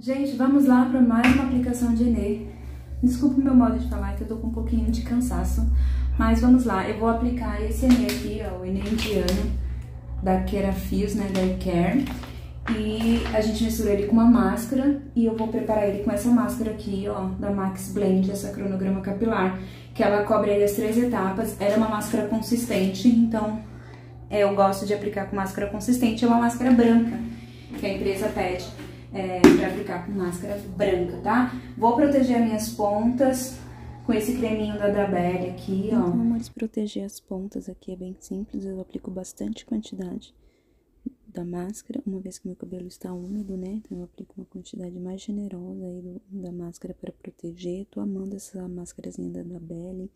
Gente, vamos lá para mais uma aplicação de Ené. Desculpa o meu modo de falar, que eu tô com um pouquinho de cansaço, mas vamos lá. Eu vou aplicar esse Ené aqui, ó, o Ené indiano, da Kerafios, né, da E-Care. E a gente mistura ele com uma máscara, e eu vou preparar ele com essa máscara aqui, ó, da Max Blend, essa cronograma capilar, que ela cobre aí as 3 etapas. Era uma máscara consistente, então eu gosto de aplicar com máscara consistente. É uma máscara branca, que a empresa pede. Pra aplicar com máscara branca, tá? Vou proteger as minhas pontas com esse creminho da Dabelle aqui, ó. Então, amores, proteger as pontas aqui é bem simples. Eu aplico bastante quantidade da máscara, uma vez que meu cabelo está úmido, né? Então eu aplico uma quantidade mais generosa aí da máscara para proteger. Tô amando essa máscarazinha da Dabelle.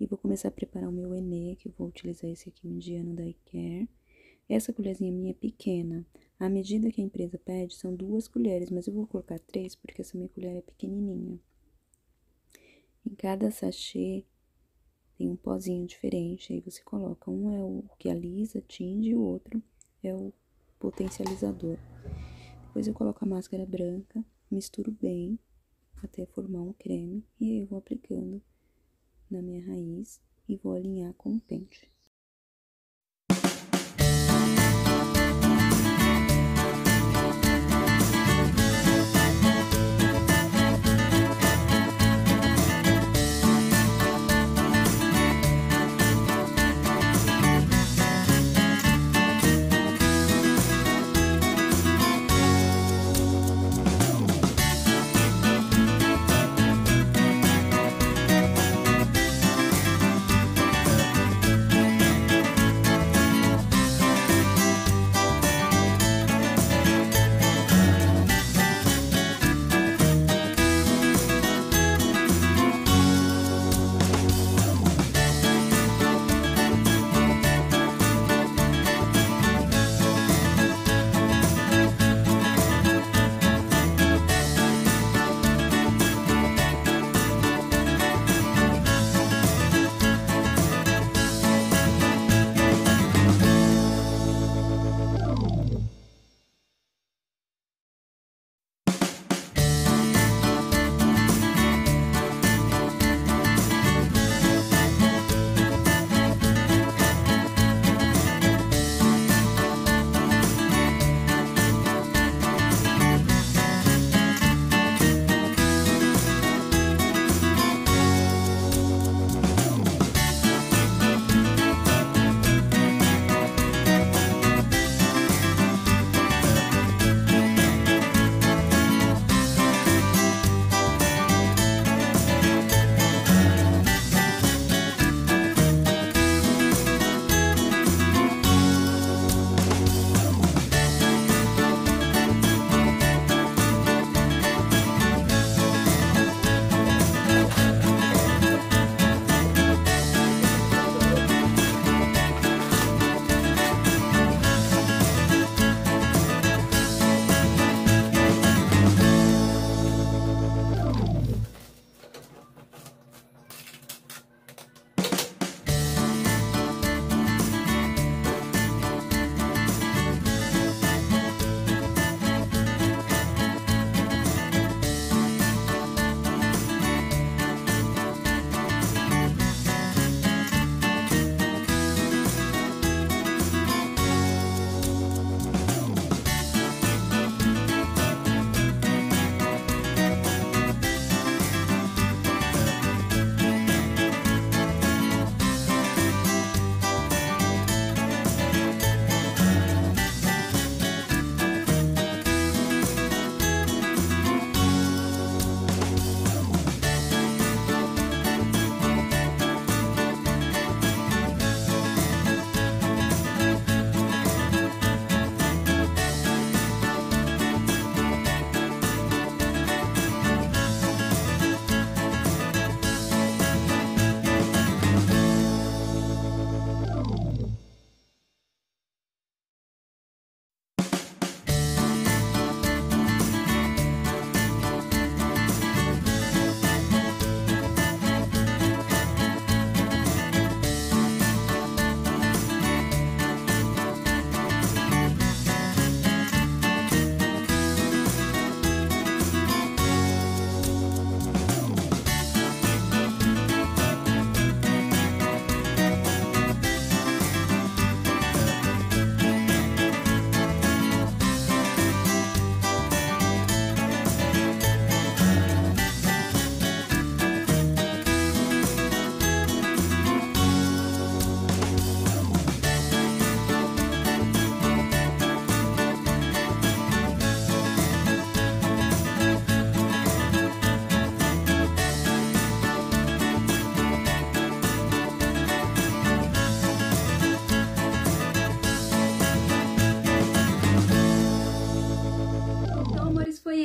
E vou começar a preparar o meu Ené, que eu vou utilizar esse aqui indiano da iCare. Essa colherzinha minha é pequena. A medida que a empresa pede são 2 colheres, mas eu vou colocar 3 porque essa minha colher é pequenininha. Em cada sachê tem um pozinho diferente, aí você coloca. Um é o que alisa, tinge, e o outro é o potencializador. Depois eu coloco a máscara branca, misturo bem até formar um creme, e aí eu vou aplicando na minha raiz e vou alinhar com o pente.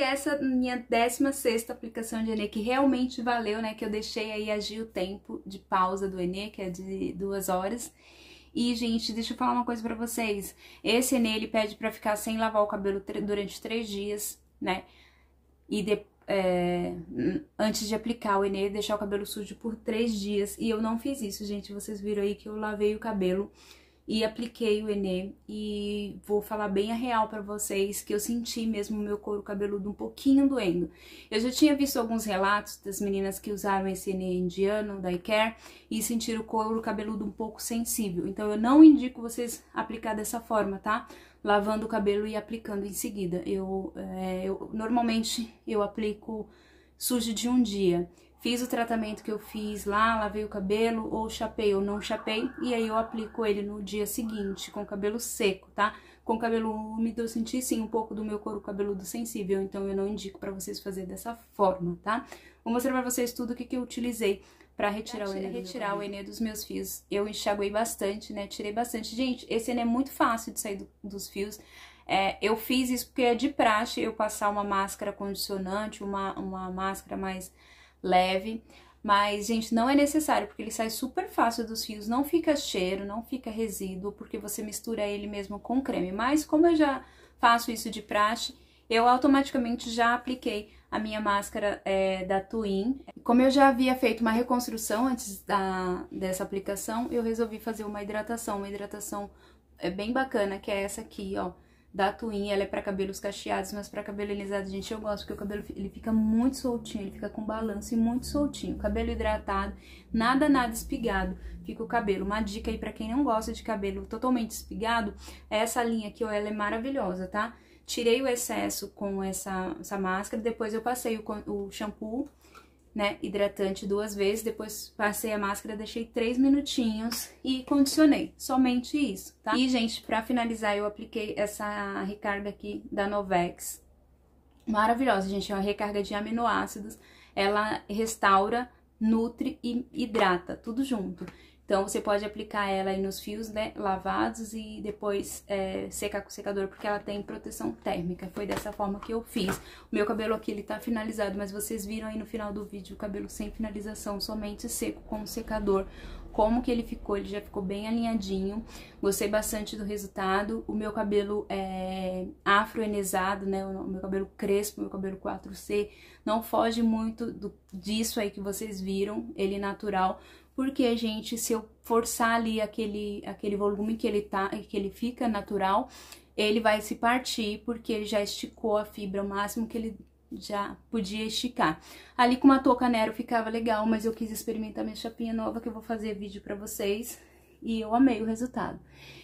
essa minha 16ª aplicação de Ené, que realmente valeu, né? Que eu deixei aí agir o tempo de pausa do Ené, que é de 2 horas. E, gente, deixa eu falar uma coisa pra vocês. Esse Ené, ele pede pra ficar sem lavar o cabelo durante 3 dias, né? E antes de aplicar o Ené, deixar o cabelo sujo por 3 dias. E eu não fiz isso, gente. Vocês viram aí que eu lavei o cabelo e apliquei o Ené. E vou falar bem a real pra vocês que eu senti mesmo o meu couro cabeludo um pouquinho doendo. Eu já tinha visto alguns relatos das meninas que usaram esse Ené indiano, da E-Care, e sentiram o couro cabeludo um pouco sensível. Então eu não indico vocês aplicar dessa forma, tá? Lavando o cabelo e aplicando em seguida. Normalmente eu aplico sujo de um dia. Fiz o tratamento que eu fiz lá, lavei o cabelo, ou chapei ou não chapei, e aí eu aplico ele no dia seguinte, com o cabelo seco, tá? Com o cabelo úmido eu senti sim um pouco do meu couro cabeludo sensível, então eu não indico pra vocês fazer dessa forma, tá? Vou mostrar pra vocês tudo o que eu utilizei pra retirar o Ené dos meus fios. Eu enxaguei bastante, né? Tirei bastante. Gente, esse Ené é muito fácil de sair dos fios. Eu fiz isso porque é de praxe eu passar uma máscara condicionante, uma máscara mais leve, mas, gente, não é necessário, porque ele sai super fácil dos fios, não fica cheiro, não fica resíduo, porque você mistura ele mesmo com creme. Mas, como eu já faço isso de praxe, eu automaticamente já apliquei a minha máscara da Twin. Como eu já havia feito uma reconstrução antes dessa aplicação, eu resolvi fazer uma hidratação bem bacana, que é essa aqui, ó. Da Twin, ela é pra cabelos cacheados, mas pra cabelo alisado, gente, eu gosto, porque o cabelo ele fica muito soltinho, ele fica com balanço e muito soltinho. Cabelo hidratado, nada espigado, fica o cabelo. Uma dica aí pra quem não gosta de cabelo totalmente espigado, essa linha aqui, ó, ela é maravilhosa, tá? Tirei o excesso com essa máscara, depois eu passei o shampoo, né, hidratante 2 vezes, depois passei a máscara, deixei 3 minutinhos e condicionei, somente isso, tá? E, gente, pra finalizar, eu apliquei essa recarga aqui da Novex, maravilhosa, gente, é uma recarga de aminoácidos, ela restaura, nutre e hidrata, tudo junto. Então, você pode aplicar ela aí nos fios, né, lavados e depois secar com o secador, porque ela tem proteção térmica. Foi dessa forma que eu fiz. O meu cabelo aqui, ele tá finalizado, mas vocês viram aí no final do vídeo o cabelo sem finalização, somente seco com o secador. Como que ele ficou? Ele já ficou bem alinhadinho. Gostei bastante do resultado. O meu cabelo é afroenezado, né, o meu cabelo crespo, o meu cabelo 4C, não foge muito disso aí que vocês viram, ele natural. Porque, gente, se eu forçar ali aquele volume que ele fica natural, ele vai se partir, porque ele já esticou a fibra o máximo que ele já podia esticar. Ali com uma touca Nero ficava legal, mas eu quis experimentar minha chapinha nova, que eu vou fazer vídeo pra vocês, e eu amei o resultado.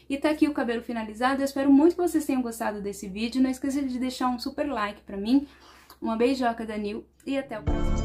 E tá aqui o cabelo finalizado, eu espero muito que vocês tenham gostado desse vídeo, não esqueça de deixar um super like pra mim, uma beijoca da Nil, e até o próximo.